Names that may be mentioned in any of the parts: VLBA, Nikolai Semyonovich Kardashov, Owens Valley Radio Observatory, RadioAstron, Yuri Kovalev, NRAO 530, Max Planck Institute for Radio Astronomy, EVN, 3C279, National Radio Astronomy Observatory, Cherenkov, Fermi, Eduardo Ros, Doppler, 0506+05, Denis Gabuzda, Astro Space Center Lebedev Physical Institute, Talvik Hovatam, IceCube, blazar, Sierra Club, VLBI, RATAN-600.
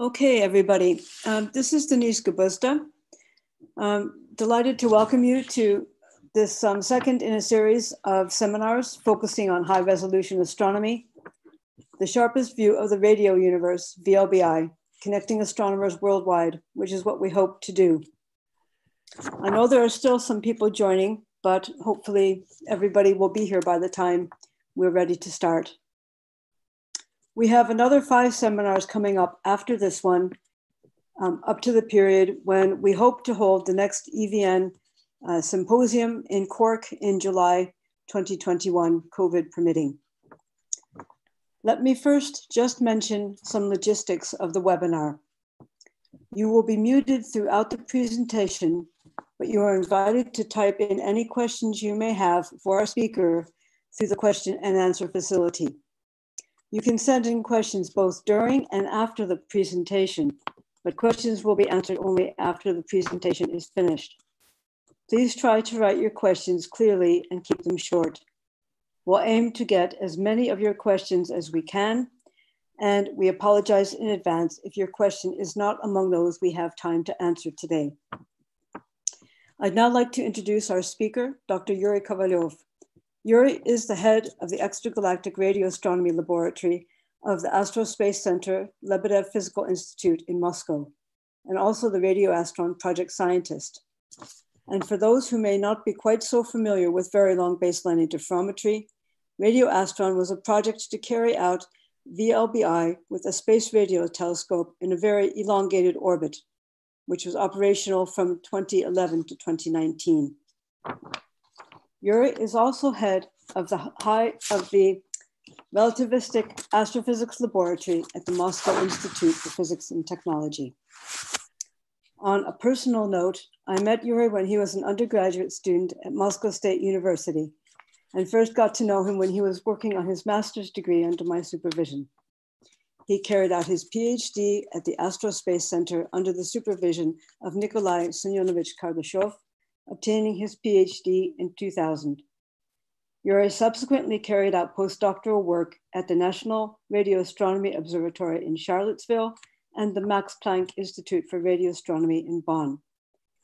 Okay, everybody. This is Denis Gabuzda. Delighted to welcome you to this second in a series of seminars focusing on high resolution astronomy, the sharpest view of the radio universe, VLBI, connecting astronomers worldwide, which is what we hope to do. I know there are still some people joining, but hopefully everybody will be here by the time we're ready to start. We have another 5 seminars coming up after this one, up to the period when we hope to hold the next EVN symposium in Cork in July 2021, COVID permitting. Let me first just mention some logistics of the webinar. You will be muted throughout the presentation, but you are invited to type in any questions you may have for our speaker through the question and answer facility. You can send in questions both during and after the presentation, but questions will be answered only after the presentation is finished. Please try to write your questions clearly and keep them short. We'll aim to get as many of your questions as we can, and we apologize in advance if your question is not among those we have time to answer today. I'd now like to introduce our speaker, Dr. Yuri Kovalev. Yuri is the head of the Extragalactic Radio Astronomy Laboratory of the Astro Space Center Lebedev Physical Institute in Moscow, and also the RadioAstron project scientist. And for those who may not be quite so familiar with very long baseline interferometry, RadioAstron was a project to carry out VLBI with a space radio telescope in a very elongated orbit, which was operational from 2011 to 2019. Yuri is also head of the Relativistic Astrophysics Laboratory at the Moscow Institute for Physics and Technology. On a personal note, I met Yuri when he was an undergraduate student at Moscow State University, and first got to know him when he was working on his master's degree under my supervision. He carried out his PhD at the Astro Space Center under the supervision of Nikolai Semyonovich Kardashov, obtaining his PhD in 2000. Yuri subsequently carried out postdoctoral work at the National Radio Astronomy Observatory in Charlottesville and the Max Planck Institute for Radio Astronomy in Bonn.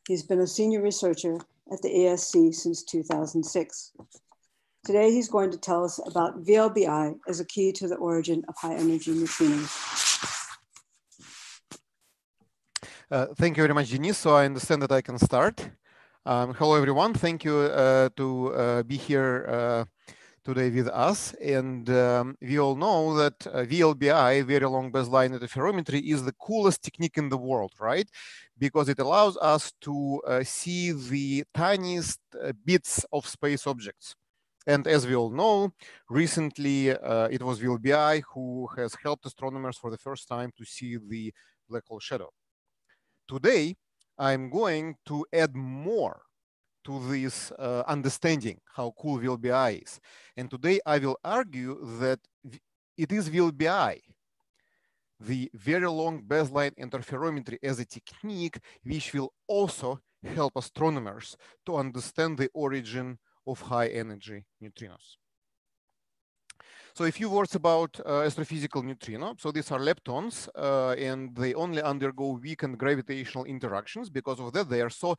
He's been a senior researcher at the ASC since 2006. Today, he's going to tell us about VLBI as a key to the origin of high energy neutrinos. Thank you very much, Denis. So I understand that I can start. Hello, everyone. Thank you to be here today with us. And we all know that VLBI, very long baseline interferometry, is the coolest technique in the world, right? Because it allows us to see the tiniest bits of space objects. And as we all know, recently it was VLBI who has helped astronomers for the first time to see the black hole shadow. Today, I'm going to add more to this understanding how cool VLBI is. And today I will argue that it is VLBI, the very long baseline interferometry as a technique, which will also help astronomers to understand the origin of high energy neutrinos. So a few words about astrophysical neutrino. So these are leptons, and they only undergo weakened gravitational interactions. Because of that, they are so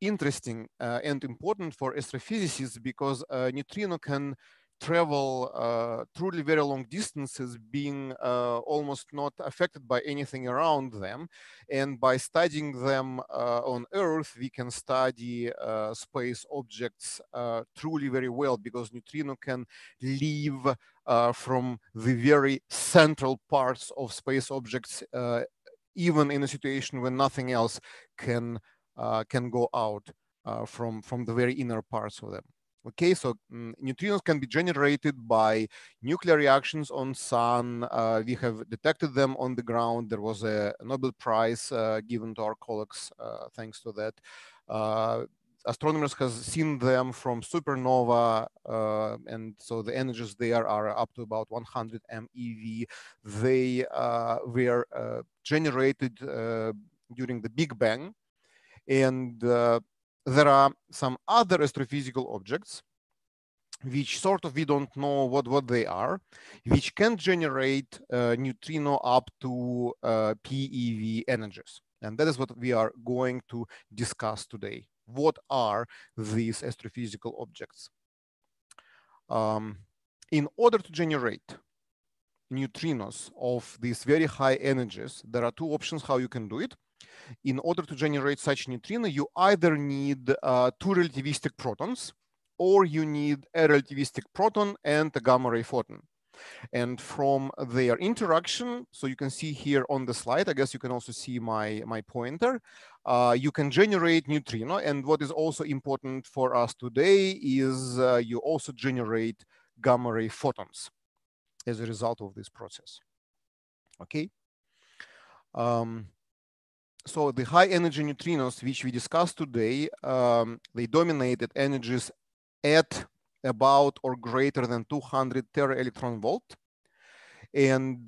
interesting and important for astrophysicists, because neutrino can travel truly very long distances, being almost not affected by anything around them. And by studying them on Earth, we can study space objects truly very well, because neutrino can leave from the very central parts of space objects, even in a situation when nothing else can go out from the very inner parts of them. Okay, so neutrinos can be generated by nuclear reactions on Sun. We have detected them on the ground. There was a Nobel Prize given to our colleagues thanks to that. Astronomers have seen them from supernova, and so the energies there are up to about 100 MeV. They were generated during the Big Bang, and there are some other astrophysical objects which sort of we don't know what they are, which can generate neutrino up to PeV energies. And that is what we are going to discuss today. What are these astrophysical objects? In order to generate neutrinos of these very high energies, there are two options how you can do it. In order to generate such neutrino, you either need two relativistic protons, or you need a relativistic proton and a gamma ray photon. And from their interaction, so you can see here on the slide, I guess you can also see my pointer, you can generate neutrino. And what is also important for us today is you also generate gamma ray photons as a result of this process. Okay. So the high energy neutrinos, which we discussed today, they dominated energies at about or greater than 200 tera-electron-volt. And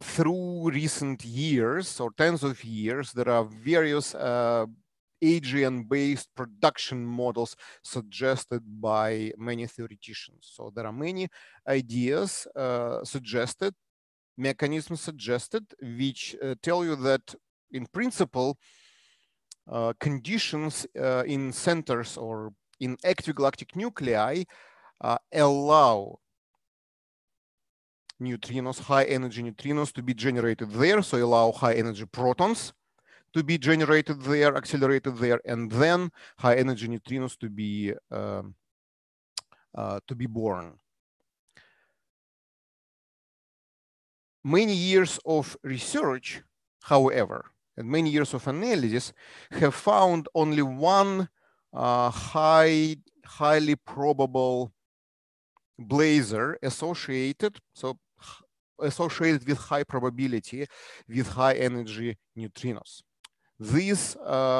through recent years or tens of years, there are various AGN-based production models suggested by many theoreticians. So there are many ideas suggested, mechanisms suggested, which tell you that in principle, conditions in centers or in active galactic nuclei allow neutrinos, high energy neutrinos to be generated there. So allow high energy protons to be generated there, accelerated there, and then high energy neutrinos to be born. Many years of research, however, and many years of analysis have found only one highly probable blazar associated with high probability with high energy neutrinos. This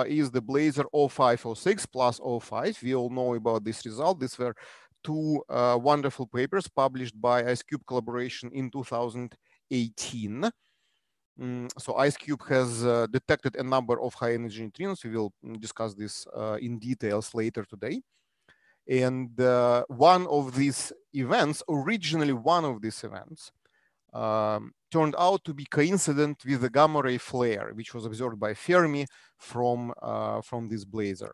is the blazar 0506+05. We all know about this result. These were two wonderful papers published by IceCube collaboration in 2018. So IceCube has detected a number of high energy neutrinos. We will discuss this in details later today. And one of these events turned out to be coincident with the gamma ray flare, which was observed by Fermi from this blazar.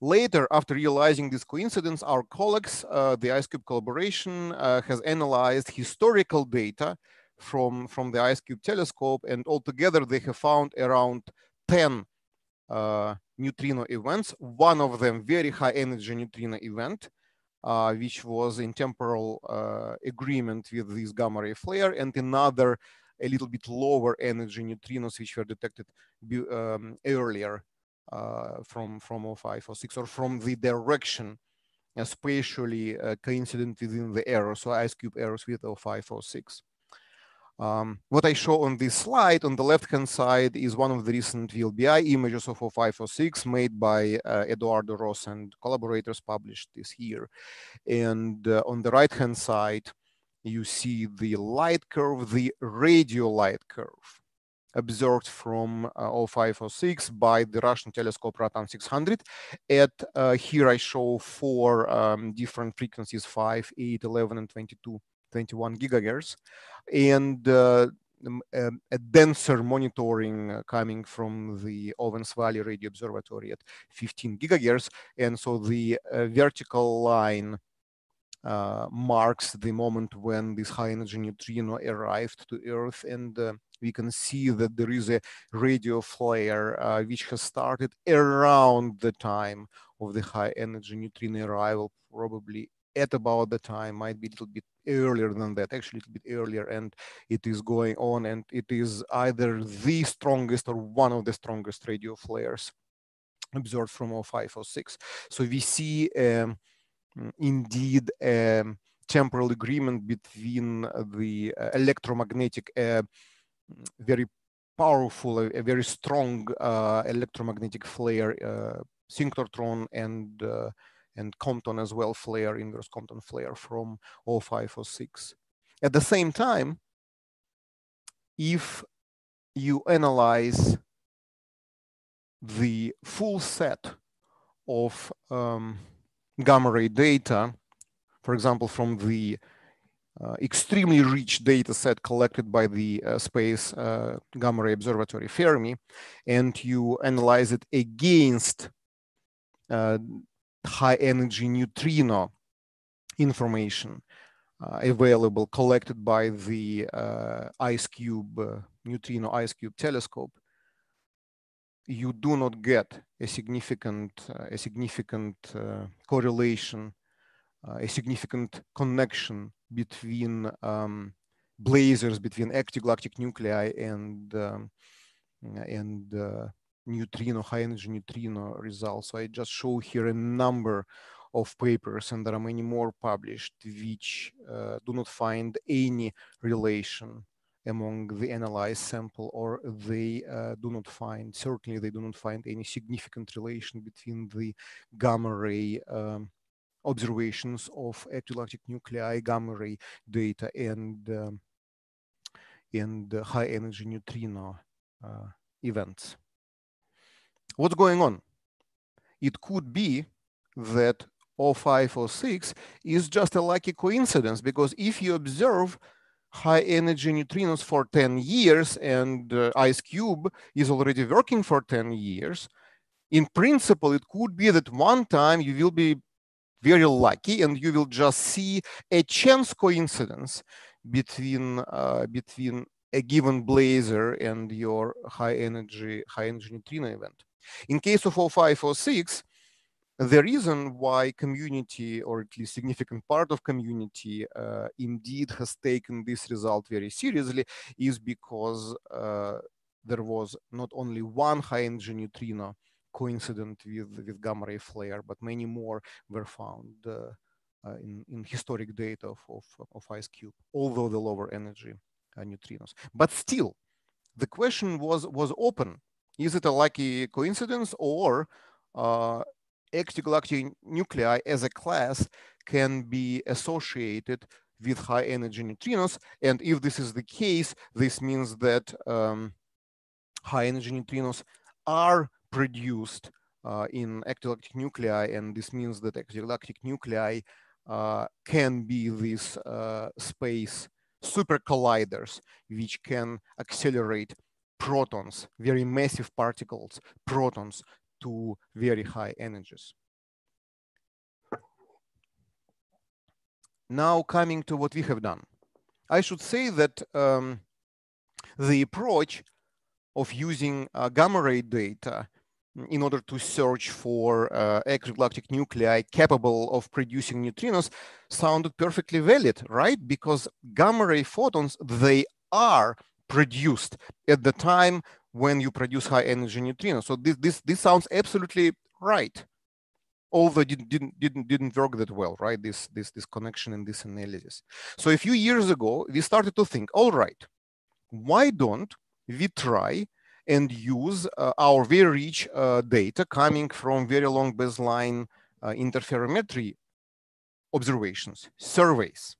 Later, after realizing this coincidence, our colleagues, the IceCube collaboration, has analyzed historical data from the IceCube telescope, and altogether they have found around 10 neutrino events. One of them, very high energy neutrino event, which was in temporal agreement with this gamma ray flare, and another a little bit lower energy neutrinos which were detected earlier from 0506 or from the direction spatially coincident within the arrow, so IceCube arrows with 0506. What I show on this slide on the left-hand side is one of the recent VLBI images of 0506 made by Eduardo Ros and collaborators, published this year. And on the right-hand side, you see the light curve, the radio light curve observed from 0506 by the Russian telescope RATAN-600. Here I show four different frequencies, 5, 8, 11, and 21 gigahertz, and a denser monitoring coming from the Owens Valley Radio Observatory at 15 gigahertz. And so the vertical line marks the moment when this high energy neutrino arrived to Earth. And we can see that there is a radio flare which has started around the time of the high energy neutrino arrival, probably at about the time, might be a little bit earlier than that, actually a little bit earlier, and it is going on, and it is either the strongest or one of the strongest radio flares observed from 0506. So we see indeed a temporal agreement between the electromagnetic, very powerful, a very strong electromagnetic flare, synchrotron, and Compton as well, flare, inverse Compton flare from 0506. At the same time, if you analyze the full set of gamma ray data, for example, from the extremely rich data set collected by the Space Gamma Ray Observatory Fermi, and you analyze it against high energy neutrino information available, collected by the IceCube, neutrino IceCube telescope, you do not get a significant correlation, a significant connection between blazars, between extragalactic nuclei and neutrino, high energy neutrino results. So I just show here a number of papers, and there are many more published, which do not find any relation among the analyzed sample, or they do not find, certainly they do not find any significant relation between the gamma ray observations of extragalactic nuclei, gamma ray data, and high energy neutrino events. What's going on? It could be that 0506 is just a lucky coincidence, because if you observe high energy neutrinos for 10 years and IceCube is already working for 10 years, in principle, it could be that one time you will be very lucky and you will just see a chance coincidence between a given blazar and your high energy neutrino event. In case of 0506, the reason why community, or at least significant part of community, indeed has taken this result very seriously is because there was not only one high energy neutrino coincident with gamma ray flare, but many more were found in historic data of IceCube, although the lower energy neutrinos. But still, the question was open. Is it a lucky coincidence, or extragalactic nuclei as a class can be associated with high energy neutrinos? And if this is the case, this means that high energy neutrinos are produced in extragalactic nuclei, and this means that extragalactic nuclei can be these space super colliders, which can accelerate protons, very massive particles, protons, to very high energies. Now, coming to what we have done. I should say that the approach of using gamma ray data in order to search for extragalactic nuclei capable of producing neutrinos sounded perfectly valid, right? Because gamma ray photons, they are produced at the time when you produce high energy neutrinos. So this sounds absolutely right. Although it didn't work that well, right? This connection and this analysis. So a few years ago, we started to think, all right, why don't we try and use our very rich data coming from very long baseline interferometry observations, surveys,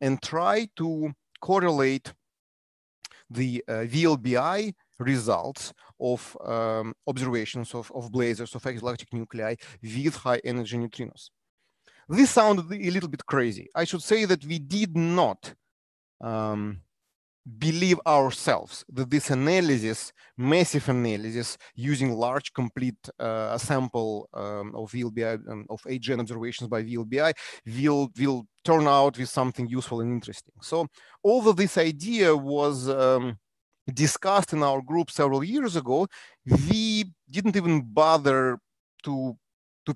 and try to correlate the VLBI results of observations of blazars of extragalactic nuclei with high energy neutrinos. This sounded a little bit crazy. I should say that we did not believe ourselves that this analysis, massive analysis, using large complete sample of VLBI, of AGN observations by VLBI will turn out with something useful and interesting. So although this idea was discussed in our group several years ago, we didn't even bother to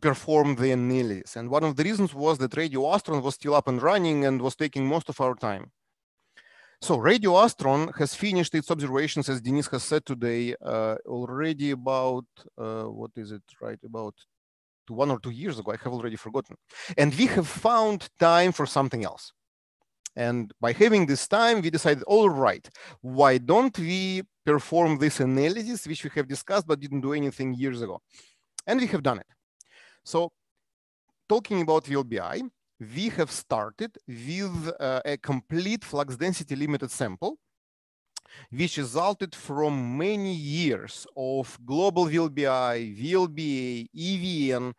perform the analysis. And one of the reasons was that RadioAstron was still up and running and was taking most of our time. So RadioAstron has finished its observations, as Denis has said today, already about, what is it, right, about 1 or 2 years ago, I have already forgotten. And we have found time for something else. And by having this time, we decided, all right, why don't we perform this analysis, which we have discussed but didn't do anything years ago? And we have done it. So talking about VLBI, we have started with a complete flux density limited sample, which resulted from many years of global VLBI, VLBA, EVN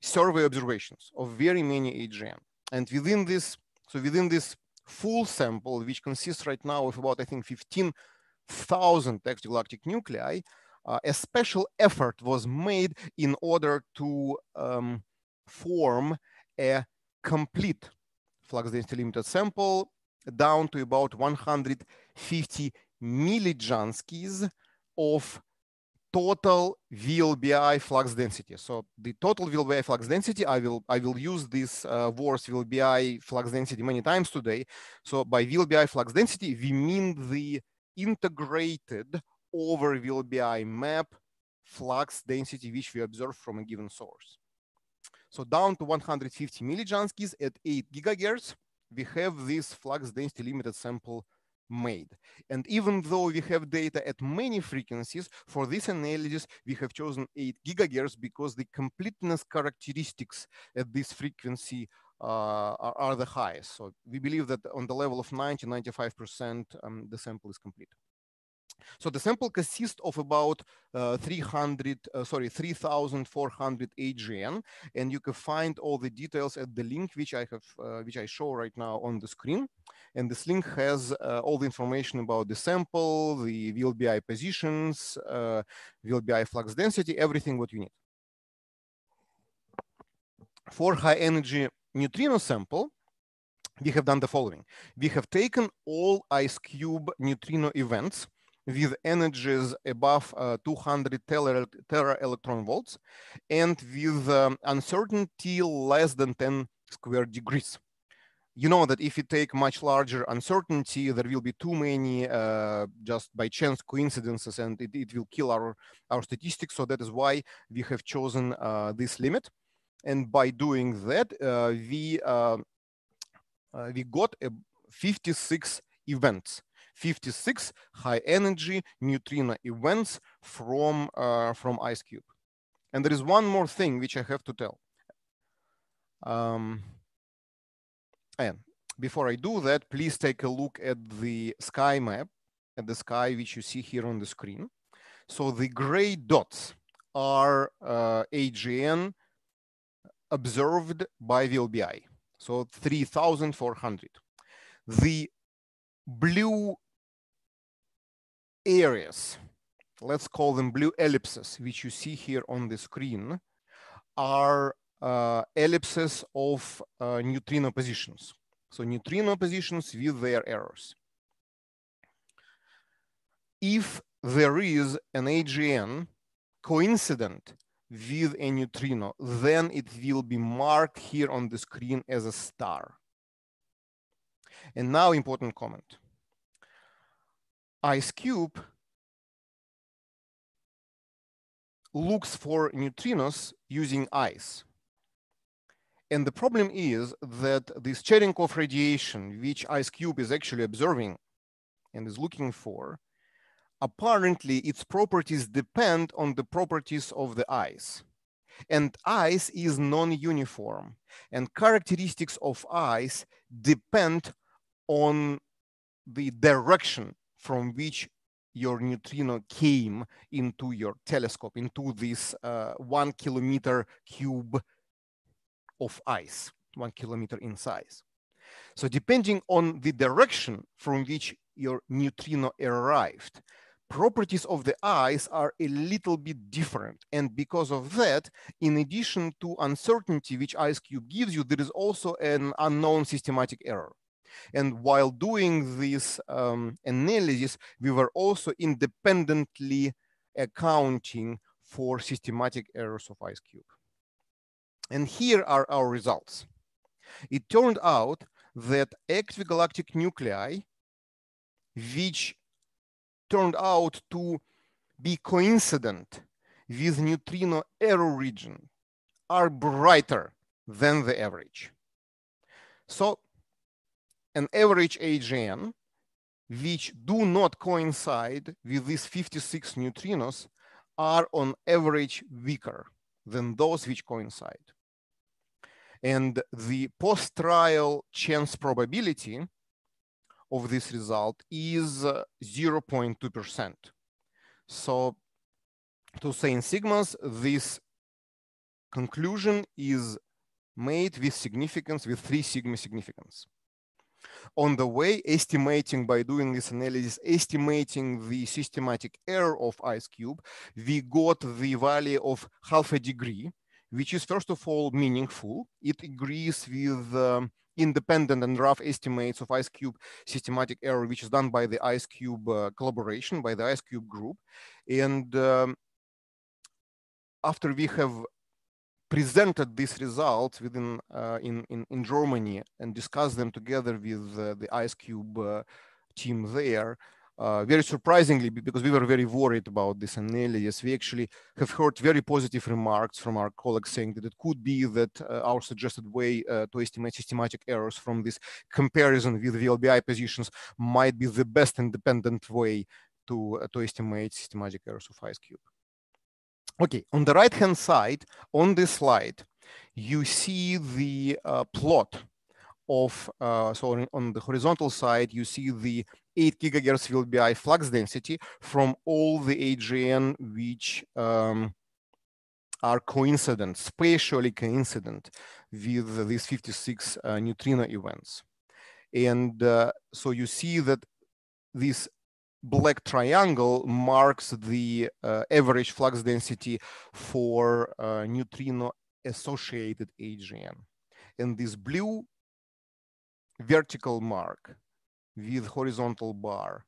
survey observations of very many AGN. And within this, so within this full sample, which consists right now of about, I think, 15,000 extragalactic nuclei, a special effort was made in order to form a complete flux density limited sample down to about 150 millijanskis of total VLBI flux density. So the total VLBI flux density, I will use this words VLBI flux density many times today. So by VLBI flux density, we mean the integrated over VLBI map flux density which we observe from a given source. So down to 150 millijanskis at 8 gigahertz, we have this flux density limited sample made. And even though we have data at many frequencies, for this analysis, we have chosen 8 gigahertz because the completeness characteristics at this frequency are the highest. So we believe that on the level of 90–95%, the sample is complete. So the sample consists of about 3,400 AGN, and you can find all the details at the link which I have, which I show right now on the screen. And this link has all the information about the sample, the VLBI positions, VLBI flux density, everything what you need. For high energy neutrino sample, we have done the following. We have taken all IceCube neutrino events with energies above 200 tera-electron volts and with uncertainty less than 10 square degrees. You know that if you take much larger uncertainty, there will be too many just by chance coincidences, and it will kill our statistics. So that is why we have chosen this limit. And by doing that, we got 56 events. 56 high energy neutrino events from IceCube. And there is one more thing which I have to tell. And before I do that, please take a look at the sky map, at the sky which you see here on the screen. So the gray dots are AGN observed by VLBI, so 3,400. The blue areas, let's call them blue ellipses, which you see here on the screen, are ellipses of neutrino positions. So neutrino positions with their errors. If there is an AGN coincident with a neutrino, then it will be marked here on the screen as a star. And now important comment. IceCube looks for neutrinos using ice. And the problem is that this Cherenkov radiation, which IceCube is actually observing and is looking for, apparently its properties depend on the properties of the ice. And ice is non-uniform. And characteristics of ice depend on the direction from which your neutrino came into your telescope, into this 1 kilometer cube of ice, 1 kilometer in size. So depending on the direction from which your neutrino arrived, properties of the ice are a little bit different. And because of that, in addition to uncertainty which IceCube gives you, there is also an unknown systematic error. And while doing this analysis, we were also independently accounting for systematic errors of IceCube. And here are our results. It turned out that extragalactic nuclei, which turned out to be coincident with neutrino error region, are brighter than the average. So an average AGN, which do not coincide with these 56 neutrinos, are on average weaker than those which coincide. And the post-trial chance probability of this result is 0.2%. So to say in sigmas, this conclusion is made with significance, with 3 sigma significance. On the way, estimating, by doing this analysis, estimating the systematic error of IceCube, we got the value of 0.5 degree, which is first of all meaningful. It agrees with independent and rough estimates of IceCube systematic error, which is done by the IceCube collaboration, by the IceCube group. And after we have presented these results within in Germany and discussed them together with the IceCube team there, very surprisingly, because we were very worried about this analysis, we actually have heard very positive remarks from our colleagues saying that it could be that our suggested way to estimate systematic errors from this comparison with VLBI positions might be the best independent way to estimate systematic errors of IceCube. Okay, on the right-hand side, on this slide, you see the plot of, so on the horizontal side, you see the 8 gigahertz VLBI flux density from all the AGN which are coincident, spatially coincident with these 56 neutrino events. And so you see that this black triangle marks the average flux density for neutrino-associated AGN. And this blue vertical mark with horizontal bar,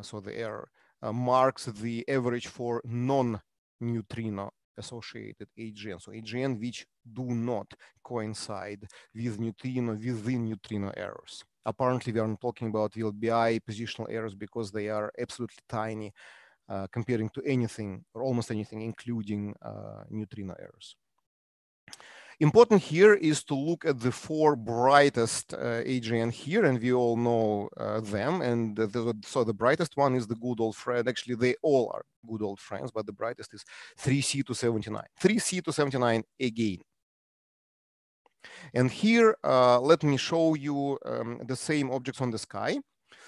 so the error, marks the average for non-neutrino-associated AGN, so AGN which do not coincide with neutrino, within neutrino errors. Apparently, we aren't talking about VLBI positional errors because they are absolutely tiny comparing to anything or almost anything, including neutrino errors. Important here is to look at the 4 brightest AGN here, and we all know them. And so the brightest one is the good old friend. Actually, they all are good old friends, but the brightest is 3C279. 3C279 again. And here, let me show you the same objects on the sky.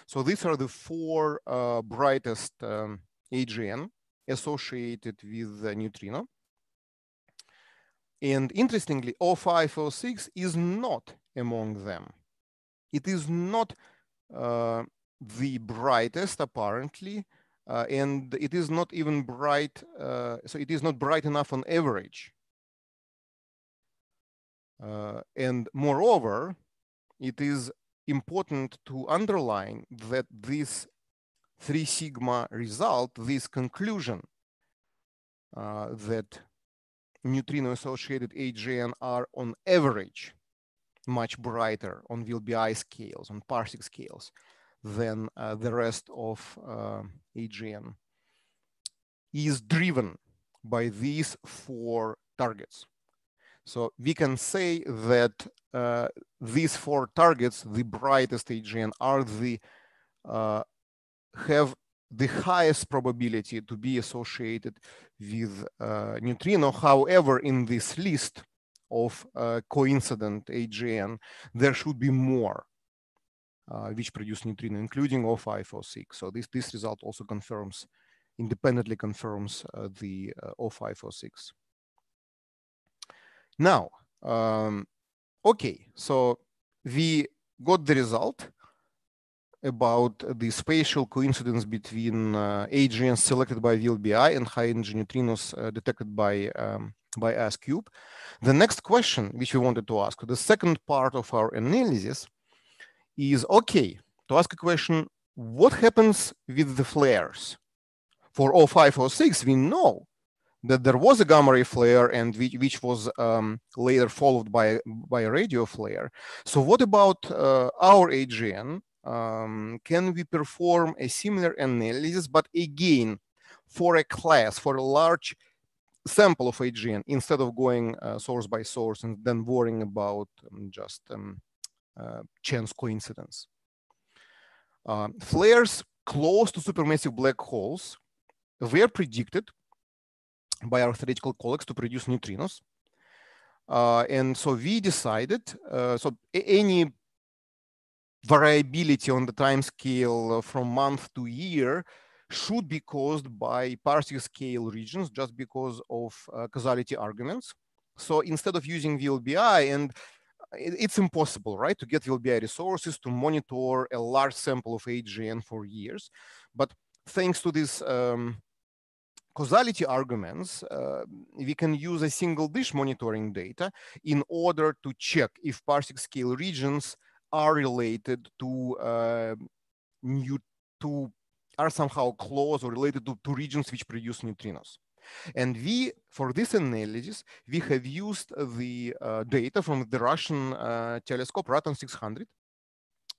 So these are the 4 brightest AGN associated with neutrino. And interestingly, 0506 is not among them. It is not the brightest, apparently, and it is not even bright. So it is not bright enough on average. And moreover, it is important to underline that this 3 sigma result, this conclusion that neutrino-associated AGN are on average much brighter on VLBI scales, on parsec scales, than the rest of AGN, is driven by these 4 targets. So we can say that these 4 targets, the brightest AGN, are the have the highest probability to be associated with neutrino. However, in this list of coincident AGN, there should be more which produce neutrino, including 0506. So this result also confirms, independently confirms the 0506. Now, okay, so we got the result about the spatial coincidence between AGNs selected by VLBI and high-energy neutrinos detected by IceCube. The next question which we wanted to ask, the second part of our analysis, is, okay, to ask a question, what happens with the flares? For 0506, we know that there was a gamma ray flare and which was later followed by a radio flare. So what about our AGN? Can we perform a similar analysis, but again, for a class, for a large sample of AGN, instead of going source by source and then worrying about just chance coincidence? Flares close to supermassive black holes were predicted by our theoretical colleagues to produce neutrinos. And so we decided, so any variability on the time scale from month to year should be caused by parsec scale regions just because of causality arguments. So instead of using VLBI, and it's impossible, right, to get VLBI resources to monitor a large sample of AGN for years. But thanks to these causality arguments, we can use a single dish monitoring data in order to check if parsec scale regions are related to are somehow close or related to regions which produce neutrinos. And we, for this analysis, we have used the data from the Russian telescope RATAN-600.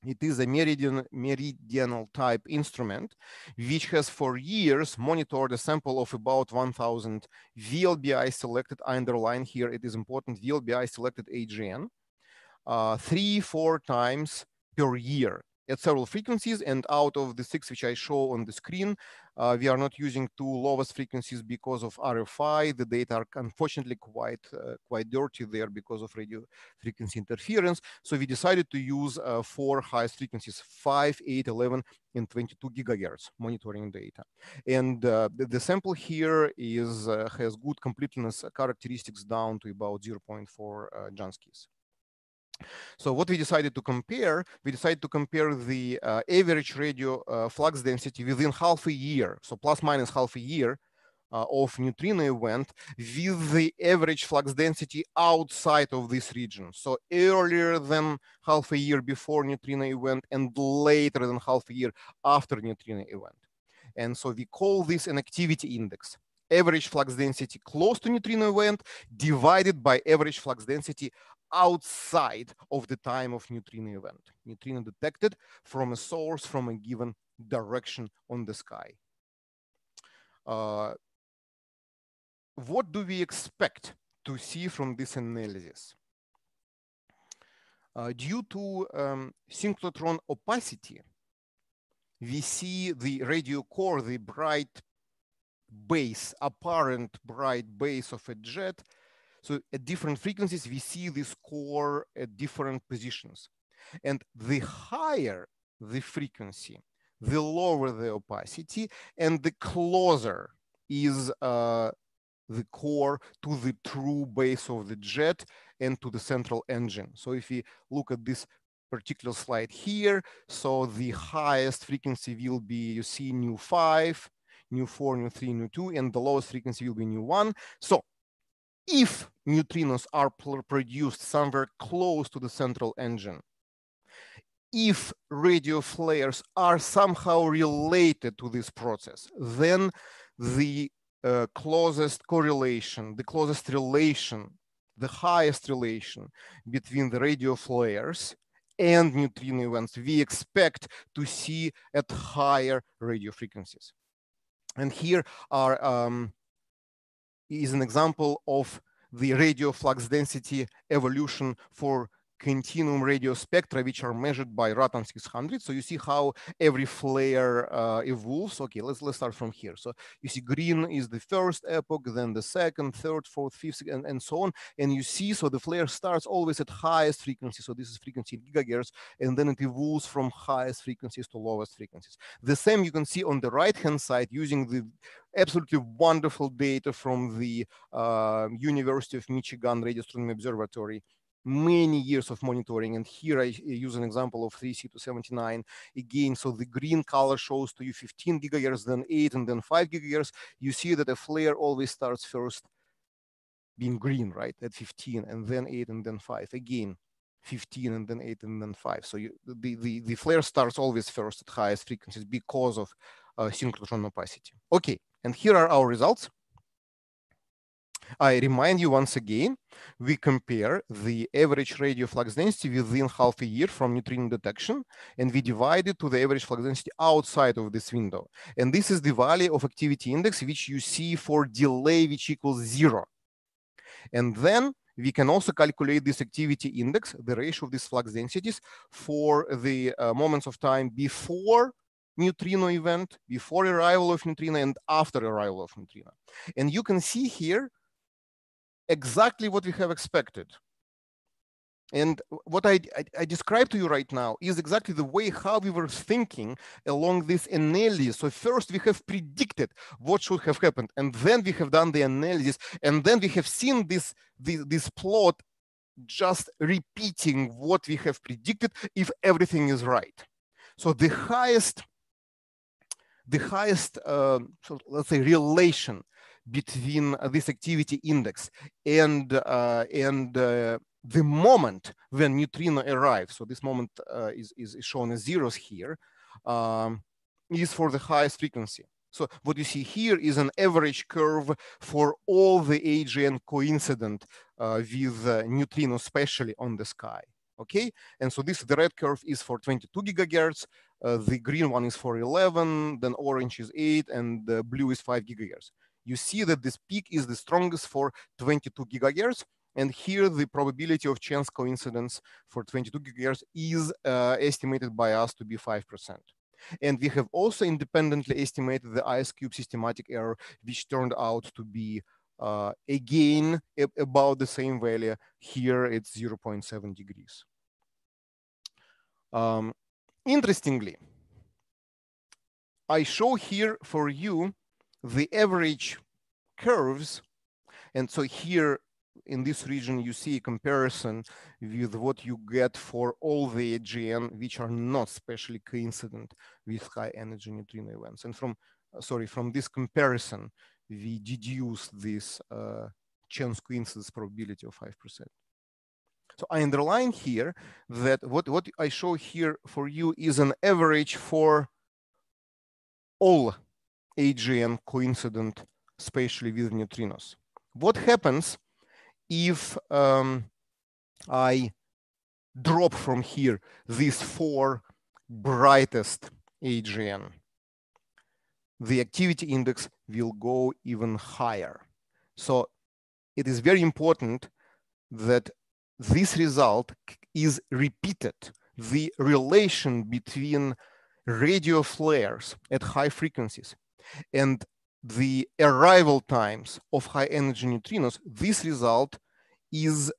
It is a meridional type instrument, which has for years monitored a sample of about 1,000 VLBI selected, I underline here, it is important, VLBI selected AGN, 3-4 times per year at several frequencies. And out of the 6 which I show on the screen, we are not using 2 lowest frequencies because of RFI. The data are unfortunately quite dirty there because of radio frequency interference. So we decided to use 4 highest frequencies, 5, 8, 11, and 22 gigahertz monitoring data. And the sample here is has good completeness characteristics down to about 0.4 Janskis. So what we decided to compare, the average radio flux density within half a year, so plus minus half a year of neutrino event with the average flux density outside of this region. So earlier than half a year before neutrino event and later than half a year after neutrino event. And so we call this an activity index. Average flux density close to neutrino event divided by average flux density outside of the time of neutrino event. Neutrino detected from a source from a given direction on the sky. What do we expect to see from this analysis? Due to synchrotron opacity, we see the radio core, the bright base, apparent bright base of a jet. So at different frequencies, we see this core at different positions. And the higher the frequency, the lower the opacity, and the closer is the core to the true base of the jet and to the central engine. So if we look at this particular slide here, so the highest frequency will be, you see, nu 5, nu 4, nu 3, nu 2, and the lowest frequency will be nu 1. So if neutrinos are produced somewhere close to the central engine, if radio flares are somehow related to this process, then the closest correlation, the closest relation, the highest relation between the radio flares and neutrino events, we expect to see at higher radio frequencies. And here are is an example of the radio flux density evolution for continuum radio spectra, which are measured by RATAN 600. So you see how every flare evolves. Okay, let's start from here. So you see green is the first epoch, then the second, third, fourth, fifth, and so on. And you see, so the flare starts always at highest frequency. So this is frequency in gigahertz, and then it evolves from highest frequencies to lowest frequencies. The same you can see on the right-hand side using the absolutely wonderful data from the University of Michigan Radio Astronomy Observatory. Many years of monitoring, and here I use an example of 3C279 again. So the green color shows to you 15 gigahertz, then 8, and then 5 gigahertz. You see that a flare always starts first being green, right, at 15, and then 8, and then 5 again. 15 and then 8 and then 5. So you, the flare starts always first at highest frequencies because of synchrotron opacity. Okay, and here are our results. I remind you once again, we compare the average radio flux density within half a year from neutrino detection, and we divide it to the average flux density outside of this window. And this is the value of activity index, which you see for delay, which equals 0. And then we can also calculate this activity index, the ratio of these flux densities for the moments of time before neutrino event, before arrival of neutrino, and after arrival of neutrino. And you can see here exactly what we have expected. And what I describe to you right now is exactly the way how we were thinking along this analysis. So first we have predicted what should have happened, and then we have done the analysis, and then we have seen this plot just repeating what we have predicted if everything is right. So the highest so let's say relation between this activity index and the moment when neutrino arrives, so this moment is shown as zeros here, is for the highest frequency. So what you see here is an average curve for all the AGN coincident with neutrino, especially on the sky. Okay, and so the red curve is for 22 gigahertz, the green one is for 11, then orange is 8, and the blue is 5 gigahertz. You see that this peak is the strongest for 22 gigahertz, and here the probability of chance coincidence for 22 gigahertz is estimated by us to be 5%. And we have also independently estimated the IceCube systematic error, which turned out to be again about the same value. Here it's 0.7 degrees. Interestingly, I show here for you the average curves, and so here in this region you see a comparison with what you get for all the AGN which are not specially coincident with high energy neutrino events, and from this comparison we deduce this chance coincidence probability of 5%. So I underline here that what I show here for you is an average for all AGN coincident spatially with neutrinos. What happens if I drop from here these four brightest AGN? The activity index will go even higher. So it is very important that this result is repeated. The relation between radio flares at high frequencies and the arrival times of high energy neutrinos, this result is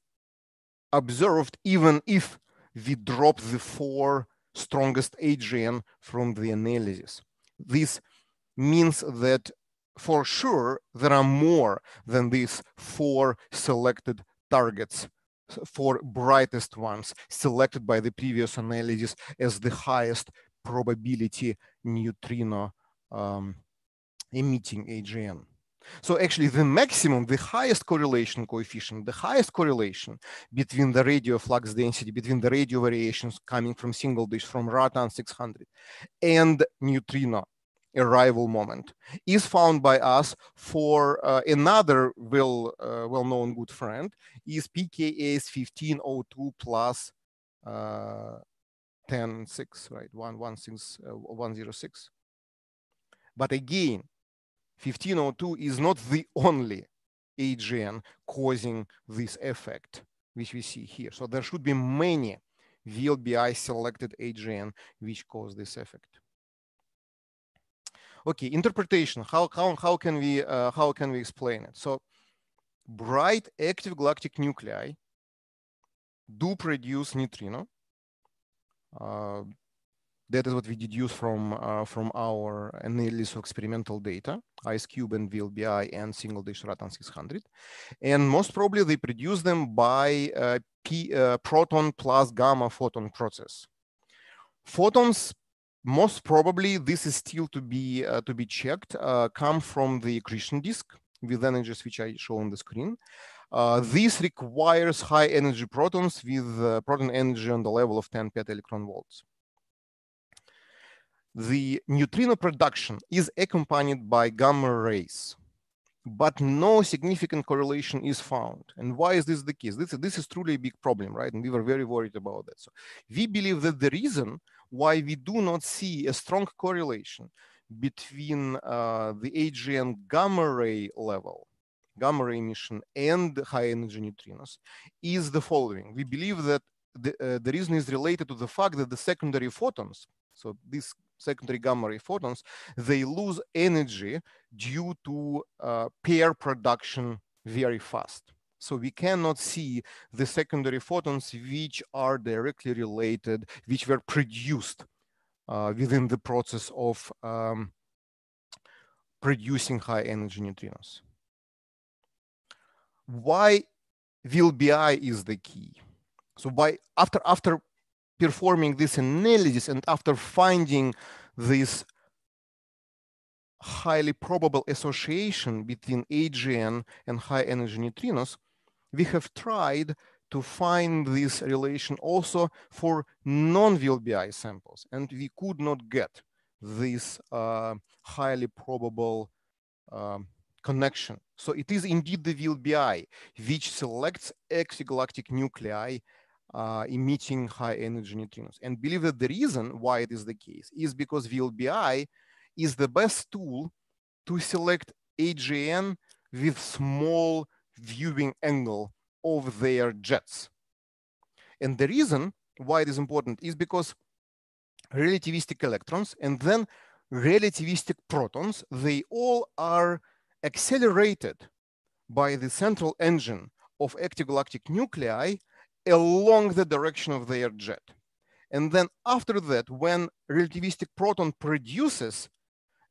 observed even if we drop the four strongest AGN from the analysis. This means that for sure there are more than these four selected targets, four brightest ones selected by the previous analysis as the highest probability neutrino emitting AGN. So actually the maximum, the highest correlation coefficient, the highest correlation between the radio flux density, between the radio variations coming from single dish, from RATAN-600 and neutrino arrival moment is found by us for another well-known good friend, is PKS 1502+106, right? 106. But again, 1502 is not the only AGN causing this effect, which we see here. So there should be many VLBI selected AGN which cause this effect. Okay, interpretation. How can we explain it? So, bright active galactic nuclei do produce neutrino. That is what we deduce from our analysis of experimental data, IceCube and VLBI and single dish RATAN 600, and most probably they produce them by proton plus gamma photon process. Photons, most probably, this is still to be checked, come from the accretion disk with energies which I show on the screen. This requires high energy protons with proton energy on the level of 10 peta electron volts. The neutrino production is accompanied by gamma rays, but no significant correlation is found. And why is this the case? This is truly a big problem, right? And we were very worried about that. So we believe that the reason why we do not see a strong correlation between the AGN gamma ray level, gamma ray emission, and high energy neutrinos is the following. We believe that the reason is related to the fact that the secondary photons, so these secondary gamma ray photons, they lose energy due to pair production very fast. So we cannot see the secondary photons which are directly related, which were produced within the process of producing high energy neutrinos. Why VLBI is the key? So by after performing this analysis and after finding this highly probable association between AGN and high energy neutrinos, we have tried to find this relation also for non-VLBI samples, and we could not get this highly probable connection. So it is indeed the VLBI which selects extragalactic nuclei emitting high energy neutrinos. And believe that the reason why it is the case is because VLBI is the best tool to select AGN with small viewing angle of their jets. And the reason why it is important is because relativistic electrons and then relativistic protons, they all are accelerated by the central engine of extragalactic nuclei along the direction of their jet. And then after that, when relativistic proton produces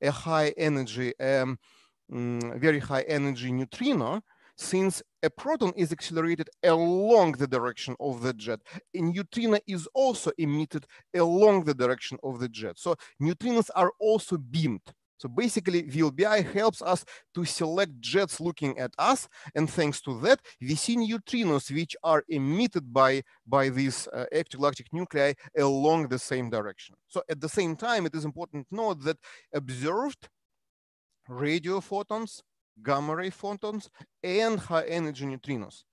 a high energy, very high energy neutrino, since a proton is accelerated along the direction of the jet, a neutrino is also emitted along the direction of the jet. So neutrinos are also beamed. So basically, VLBI helps us to select jets looking at us, and thanks to that, we see neutrinos which are emitted by these extragalactic nuclei along the same direction. So at the same time, it is important to note that observed radio photons, gamma ray photons, and high energy neutrinos,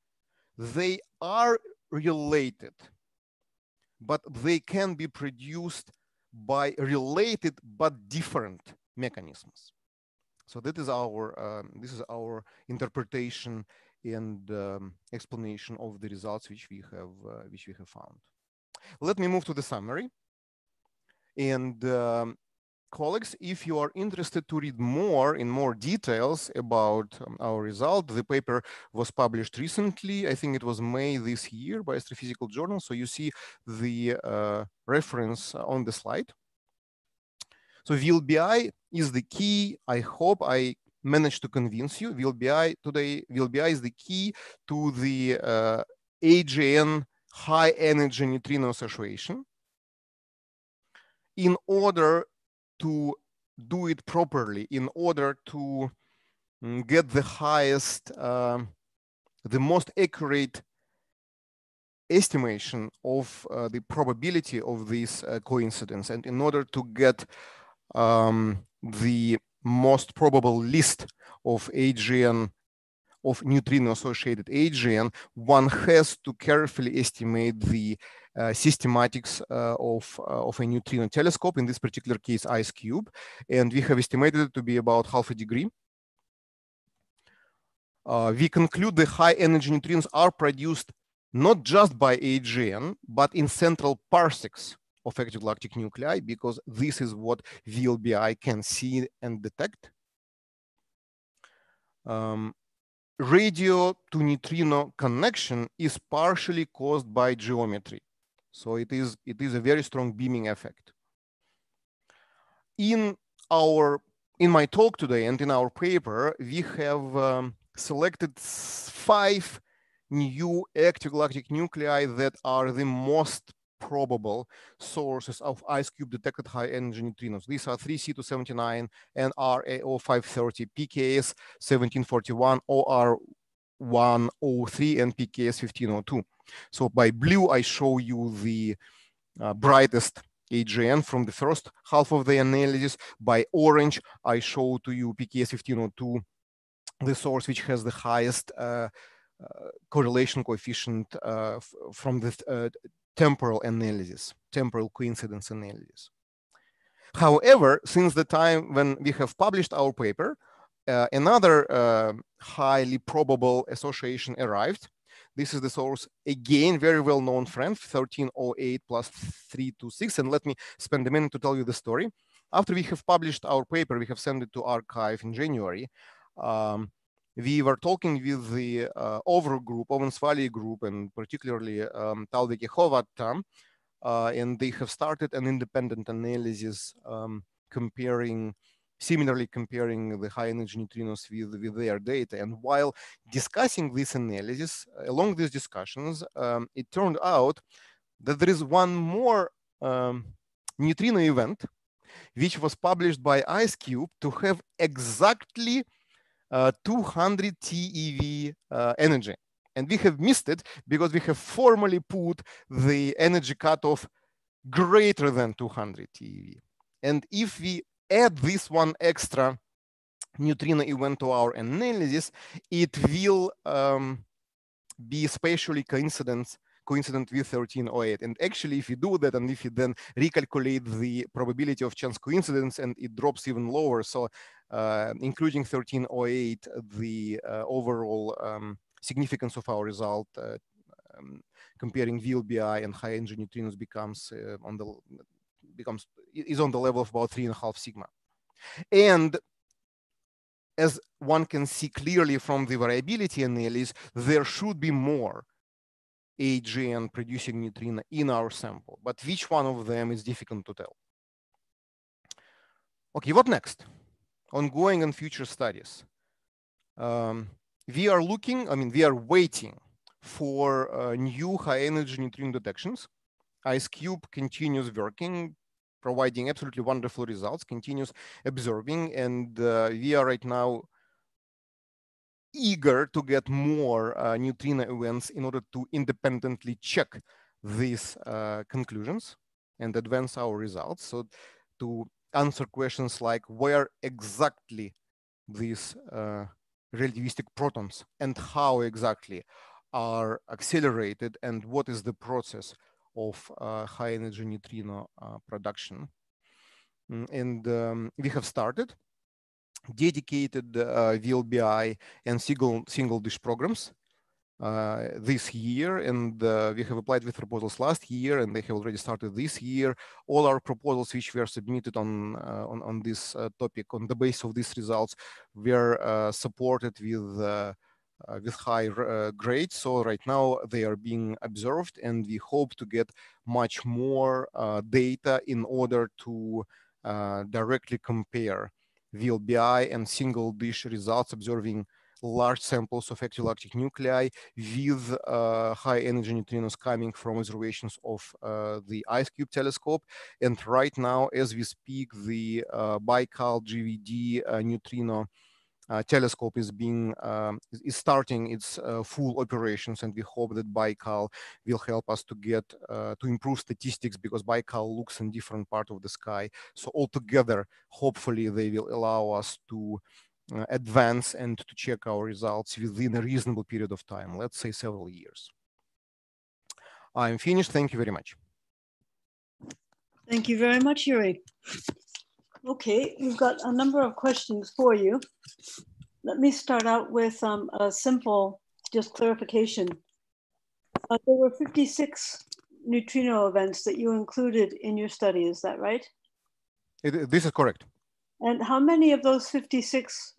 they are related, but they can be produced by related but different mechanisms. So that is our this is our interpretation and explanation of the results which we have found. Let me move to the summary. And colleagues, if you are interested to read more in more details about our result, the paper was published recently. I think it was May this year by Astrophysical Journal. So you see the reference on the slide. So VLBI is the key. I hope I managed to convince you. VLBI today, VLBI is the key to the AGN high energy neutrino association. In order to do it properly, in order to get the highest, the most accurate estimation of the probability of this coincidence, and in order to get the most probable list of AGN, of neutrino-associated AGN, one has to carefully estimate the systematics of a neutrino telescope, in this particular case, IceCube, and we have estimated it to be about half a degree. We conclude the high energy neutrinos are produced not just by AGN, but in central parsecs of extragalactic nuclei, because this is what VLBI can see and detect. Radio to neutrino connection is partially caused by geometry. So it is a very strong beaming effect. In my talk today and in our paper, we have selected 5 new extragalactic nuclei that are the most probable sources of IceCube detected high energy neutrinos. These are 3C279, NRAO 530, PKS 1741, OR 103, and PKS 1502. So by blue, I show you the brightest AGN from the first half of the analysis. By orange, I show to you PKS 1502, the source which has the highest correlation coefficient from the temporal analysis, temporal coincidence analysis. However, since the time when we have published our paper, another highly probable association arrived. This is the source, again, very well-known friend, 1308+326. And let me spend a minute to tell you the story. After we have published our paper, we have sent it to archive in January. we were talking with the OVR group, Owens Valley group, and particularly Talvik Hovatam, and they have started an independent analysis comparing the high-energy neutrinos with their data. And while discussing this analysis, along these discussions, it turned out that there is one more neutrino event, which was published by IceCube to have exactly 200 TeV energy. And we have missed it because we have formally put the energy cutoff greater than 200 TeV. And if we add this one extra neutrino event to our analysis, it will be spatially coincident with 1308. And actually, if you do that, and if you then recalculate the probability of chance coincidence, and it drops even lower. So including 1308, the overall significance of our result comparing VLBI and high-energy neutrinos is on the level of about 3.5 sigma. And as one can see clearly from the variability analysis, there should be more AGN producing neutrino in our sample, but which one of them is difficult to tell. Okay, what next? Ongoing and future studies. We are waiting for new high-energy neutrino detections. IceCube continues working, providing absolutely wonderful results, continues observing, and we are right now eager to get more neutrino events in order to independently check these conclusions and advance our results. So to answer questions like where exactly these relativistic protons and how exactly are accelerated and what is the process of high energy neutrino production. And we have started dedicated VLBI and single dish programs this year, and we have applied with proposals last year, and they have already started this year. All our proposals which were submitted on this topic, on the basis of these results, were supported with high grades. So right now they are being observed, and we hope to get much more data in order to directly compare VLBI and single dish results observing large samples of extragalactic nuclei with high energy neutrinos coming from observations of the IceCube telescope. And right now, as we speak, the Baikal GVD neutrino telescope is starting its full operations, and we hope that Baikal will help us to get to improve statistics, because Baikal looks in different part of the sky. So altogether, hopefully, they will allow us to advance and to check our results within a reasonable period of time, let's say several years. I'm finished. Thank you very much. Thank you very much, Yuri. Okay, we've got a number of questions for you. Let me start out with a simple, just clarification. There were 56 neutrino events that you included in your study, is that right? This is correct. And how many of those 56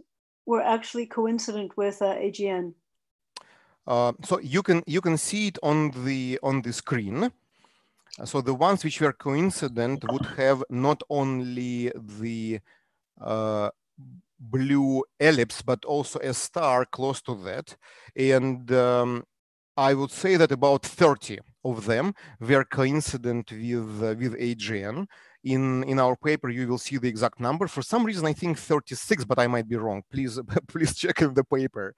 were actually coincident with AGN? So you can see it on the screen. So the ones which were coincident would have not only the blue ellipse, but also a star close to that. And I would say that about 30 of them were coincident with AGN. In our paper, you will see the exact number. For some reason, I think 36, but I might be wrong. Please check in the paper.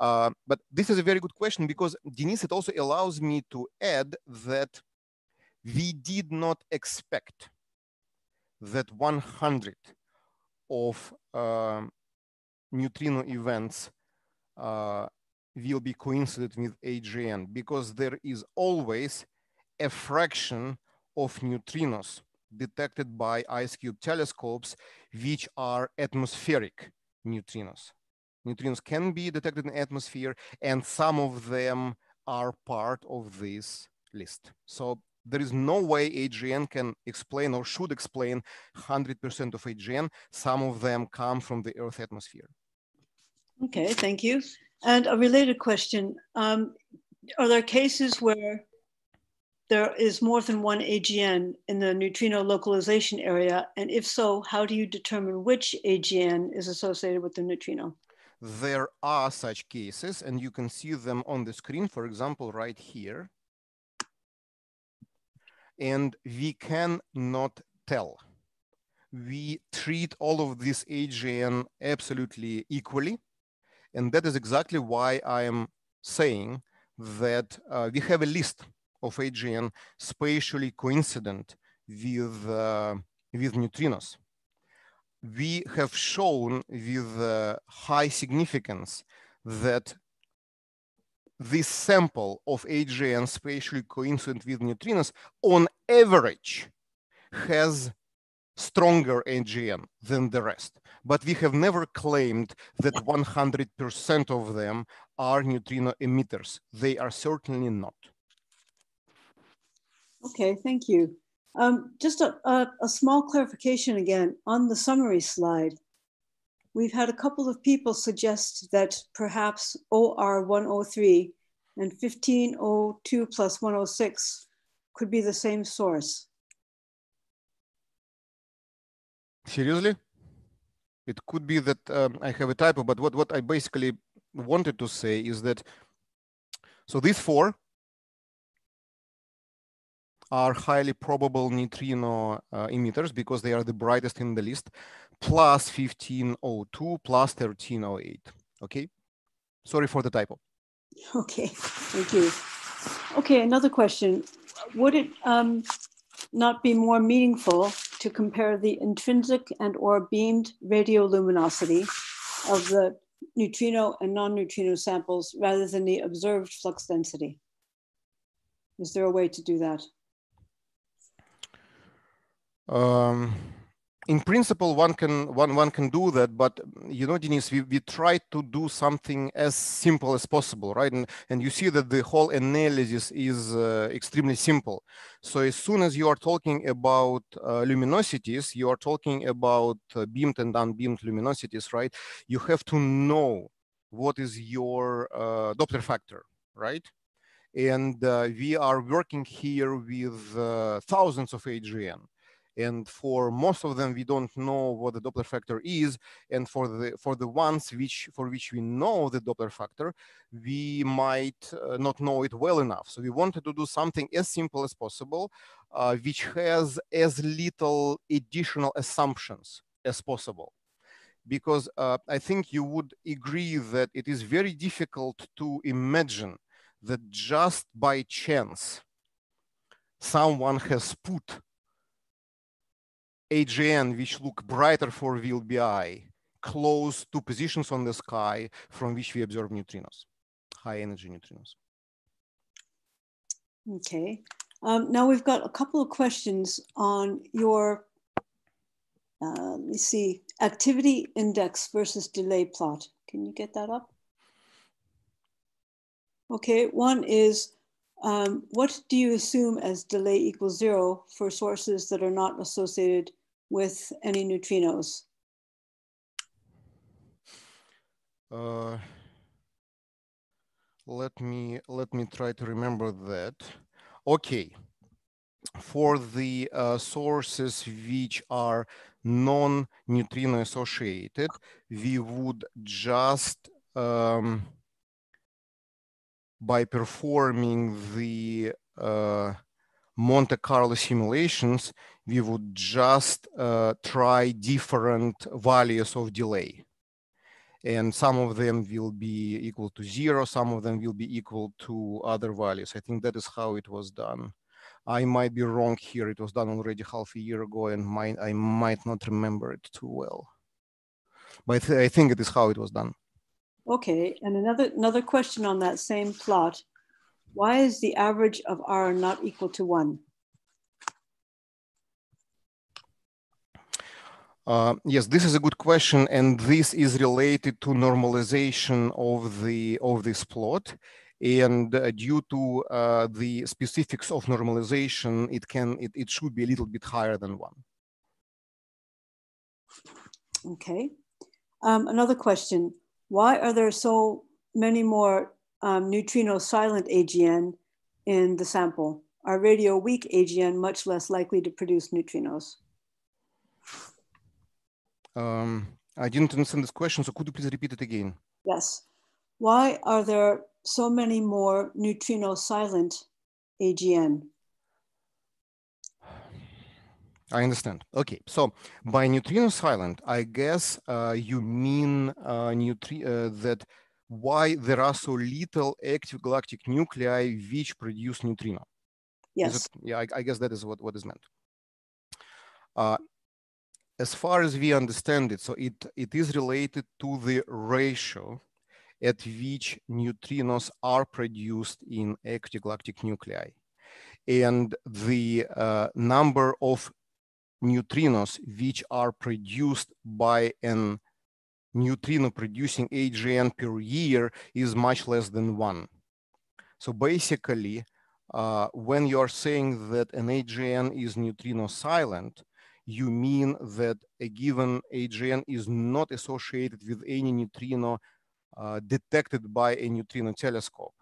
But this is a very good question, because, Denis, it also allows me to add that we did not expect that 100 of neutrino events will be coincident with AGN, because there is always a fraction of neutrinos detected by IceCube telescopes which are atmospheric neutrinos. Neutrinos can be detected in atmosphere, and some of them are part of this list. So there is no way AGN can explain or should explain 100% of AGN. Some of them come from the Earth's atmosphere. Okay, thank you. And a related question, are there cases where there is more than one AGN in the neutrino localization area? And if so, how do you determine which AGN is associated with the neutrino? There are such cases, and you can see them on the screen, for example, right here. And we cannot tell. We treat all of these AGN absolutely equally. And that is exactly why I am saying that we have a list of AGN spatially coincident with neutrinos. We have shown with high significance that this sample of AGN spatially coincident with neutrinos on average has stronger AGN than the rest. But we have never claimed that 100% of them are neutrino emitters. They are certainly not. Okay, thank you. Just a small clarification again on the summary slide. We've had a couple of people suggest that perhaps OR 103 and 1502+106 could be the same source. Seriously? It could be that I have a typo, but what I basically wanted to say is that, so these four are highly probable neutrino emitters because they are the brightest in the list, plus 1502, plus 1308, okay? Sorry for the typo. Okay, thank you. Okay, another question. Would it not be more meaningful to compare the intrinsic and or beamed radioluminosity of the neutrino and non-neutrino samples rather than the observed flux density? Is there a way to do that? In principle, one can do that, but you know, Denis, we try to do something as simple as possible, right? And you see that the whole analysis is extremely simple. So as soon as you are talking about luminosities, you are talking about beamed and unbeamed luminosities, right? You have to know what is your Doppler factor, right? And we are working here with thousands of AGN. And for most of them, we don't know what the Doppler factor is. And for the ones for which we know the Doppler factor, we might not know it well enough. So we wanted to do something as simple as possible, which has as little additional assumptions as possible. Because I think you would agree that it is very difficult to imagine that just by chance, someone has put AGN, which look brighter for VLBI, close to positions on the sky from which we observe neutrinos, high energy neutrinos. Okay, now we've got a couple of questions on your, let me see, activity index versus delay plot. Can you get that up? Okay, one is, what do you assume as delay equals zero for sources that are not associated with any neutrinos? Let me try to remember that. Okay, for the sources which are non-neutrino associated, we would just by performing the Monte Carlo simulations, we would just try different values of delay. And some of them will be equal to zero, some of them will be equal to other values. I think that is how it was done. I might be wrong here. It was done already half a year ago and I might not remember it too well. But I think it is how it was done. Okay, and another question on that same plot. Why is the average of R not equal to 1? Yes, this is a good question, and this is related to normalization of this plot. And due to the specifics of normalization, it should be a little bit higher than 1. Okay, another question. why are there so many more neutrino silent AGN in the sample? Are radio weak AGN much less likely to produce neutrinos? I didn't understand this question, so could you please repeat it again? Yes. Why are there so many more neutrino silent AGN? I understand. Okay, so by neutrino silent, I guess you mean that why there are so little active galactic nuclei which produce neutrino. Yes. Is it, yeah, I guess that is what is meant. As far as we understand it, so it is related to the ratio at which neutrinos are produced in active galactic nuclei. And the number of neutrinos which are produced by an neutrino producing AGN per year is much less than one. So basically, when you're saying that an AGN is neutrino silent, you mean that a given AGN is not associated with any neutrino detected by a neutrino telescope,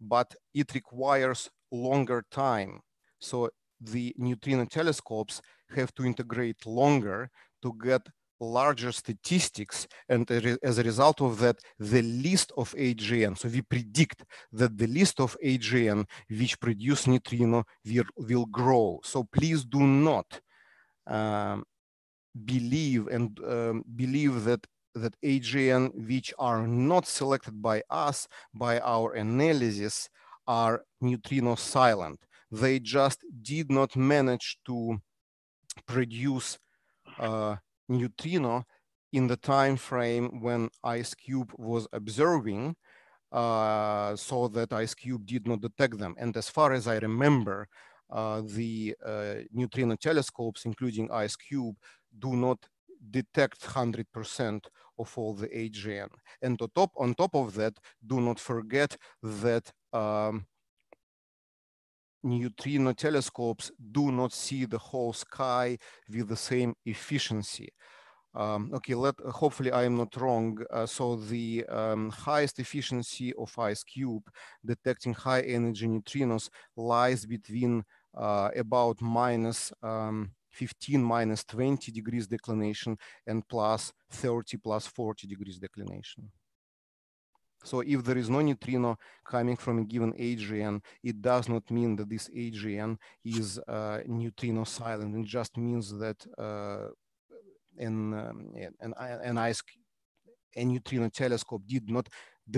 but it requires longer time. So the neutrino telescopes have to integrate longer to get larger statistics, and as a result of that, the list of AGN. So we predict that the list of AGN which produce neutrino will grow. So please do not believe that AGN which are not selected by us by our analysis are neutrino silent. They just did not manage to produce neutrino in the time frame when IceCube was observing, so that IceCube did not detect them. And as far as I remember, the neutrino telescopes, including IceCube, do not detect 100% of all the AGN. And on top of that, do not forget that neutrino telescopes do not see the whole sky with the same efficiency. Okay, hopefully I am not wrong. So the highest efficiency of IceCube detecting high energy neutrinos lies between about -15, -20 degrees declination and +30, +40 degrees declination. So if there is no neutrino coming from a given AGN, it does not mean that this AGN is neutrino silent. It just means that a neutrino telescope did not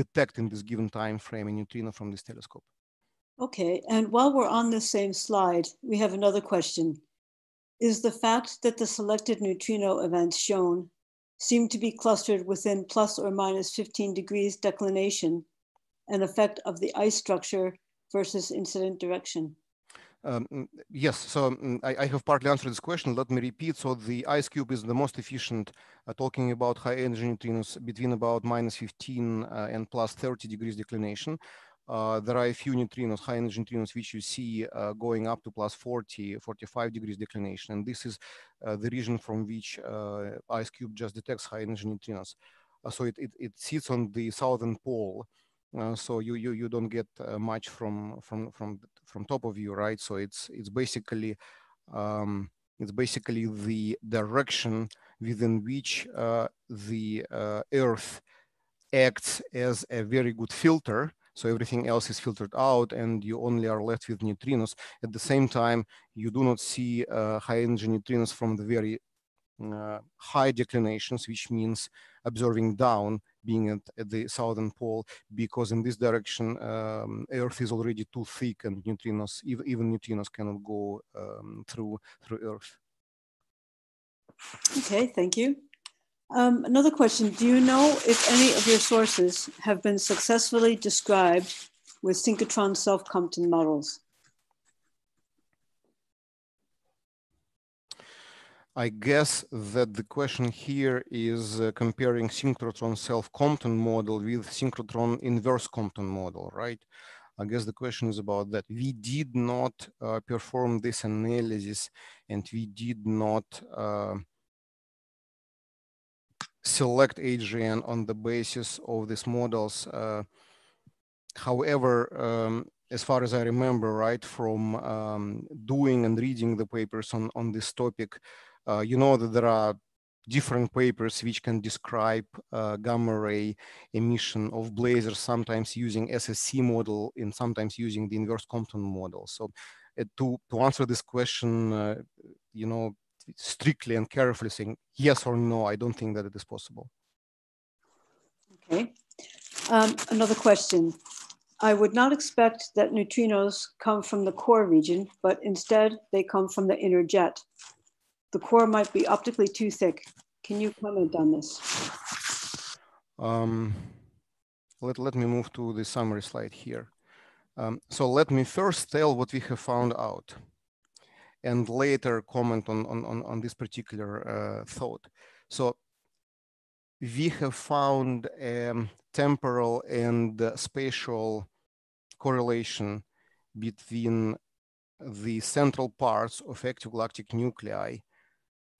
detect in this given time frame a neutrino from this telescope. Okay, and while we're on the same slide, we have another question. Is the fact that the selected neutrino events shown seem to be clustered within ±15 degrees declination an effect of the ice structure versus incident direction? Yes, so I have partly answered this question. Let me repeat. So the IceCube is the most efficient, talking about high energy neutrinos between about -15 and +30 degrees declination. There are a few neutrinos, high energy neutrinos, which you see going up to +40, 45 degrees declination. And this is the region from which IceCube just detects high energy neutrinos. So it sits on the southern pole. So you don't get much from top of you, right? So it's basically the direction within which the Earth acts as a very good filter. So everything else is filtered out and you only are left with neutrinos. At the same time, you do not see high energy neutrinos from the very high declinations, which means observing down, being at the southern pole, because in this direction, Earth is already too thick and neutrinos, even neutrinos cannot go through Earth. Okay, thank you. Another question, do you know if any of your sources have been successfully described with synchrotron self-Compton models? I guess that the question here is comparing synchrotron self-Compton model with synchrotron inverse Compton model, right? I guess the question is about that. We did not perform this analysis and we did not select AGN on the basis of these models. However, as far as I remember, right, from doing and reading the papers on this topic, you know that there are different papers which can describe gamma ray emission of blazers, sometimes using SSC model and sometimes using the inverse Compton model. So to answer this question, you know, strictly and carefully saying yes or no, I don't think that it is possible. Okay. Another question. I would not expect that neutrinos come from the core region, but instead they come from the inner jet. The core might be optically too thick. Can you comment on this? Let me move to the summary slide here. So let me first tell what we have found out and later comment on this particular thought. So we have found temporal and spatial correlation between the central parts of ectogalactic nuclei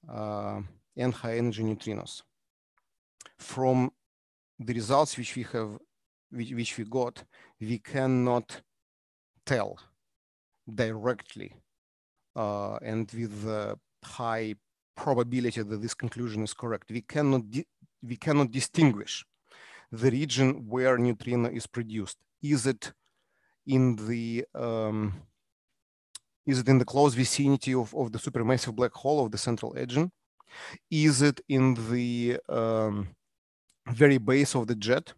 and high-energy neutrinos. From the results which we have, which we got, we cannot tell directly and with high probability that this conclusion is correct. We cannot distinguish the region where neutrino is produced. Is it in the close vicinity of the supermassive black hole of the central engine? Is it in the very base of the jet?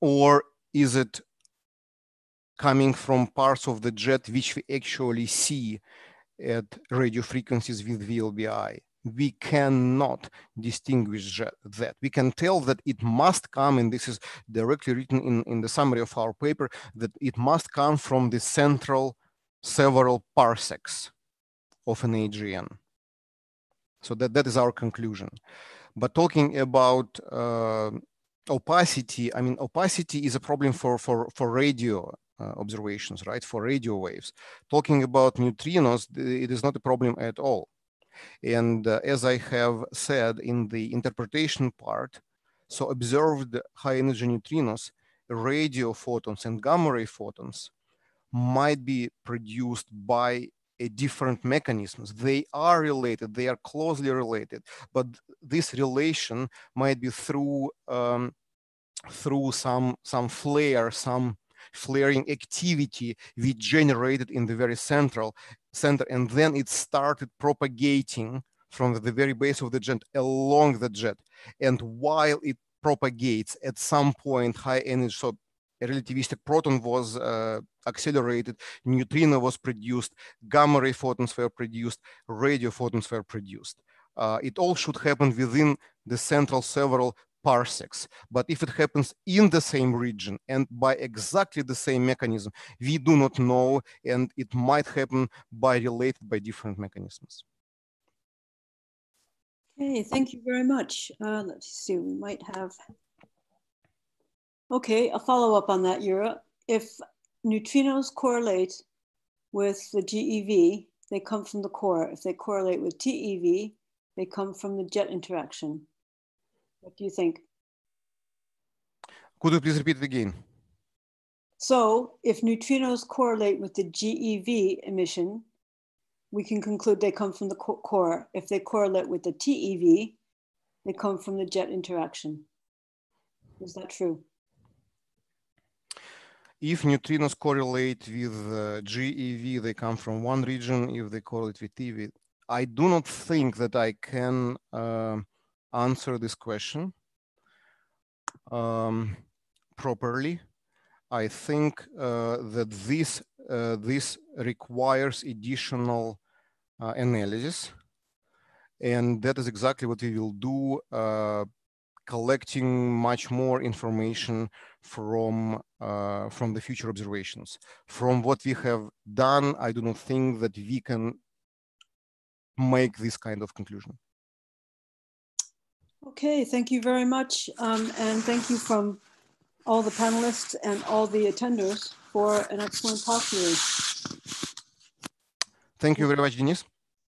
Or is it coming from parts of the jet which we actually see at radio frequencies with VLBI? We cannot distinguish that. We can tell that it must come, and this is directly written in the summary of our paper, that it must come from the central several parsecs of an AGN. So that is our conclusion. But talking about opacity, I mean, opacity is a problem for radio observations, right? For radio waves. Talking about neutrinos, it is not a problem at all. And as I have said in the interpretation part, so observed high energy neutrinos, radio photons and gamma ray photons might be produced by a different mechanisms. They are related, they are closely related, but this relation might be through some flaring activity we generated in the very center, and then it started propagating from the very base of the jet along the jet. And while it propagates, at some point high energy, so a relativistic proton was accelerated, neutrino was produced, gamma ray photons were produced, radio photons were produced. It all should happen within the central several parsecs. But if it happens in the same region and by exactly the same mechanism, we do not know, and it might happen by related by different mechanisms. Okay, thank you very much. Let's see, we might have, okay, a follow-up on that, Yura. If neutrinos correlate with the GEV, they come from the core. If they correlate with TEV, they come from the jet interaction. What do you think? Could you please repeat it again? So if neutrinos correlate with the GEV emission, we can conclude they come from the core. If they correlate with the TEV, they come from the jet interaction. Is that true? If neutrinos correlate with GEV, they come from one region. If they correlate with TEV, I do not think that I can answer this question properly. I think that this requires additional analysis, and that is exactly what we will do, collecting much more information from the future observations. From what we have done, I do not think that we can make this kind of conclusion. Okay, thank you very much. And thank you from all the panelists and all the attenders for an excellent talk here. Thank you very much, Denis.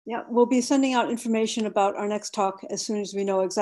Yeah, we'll be sending out information about our next talk as soon as we know exactly.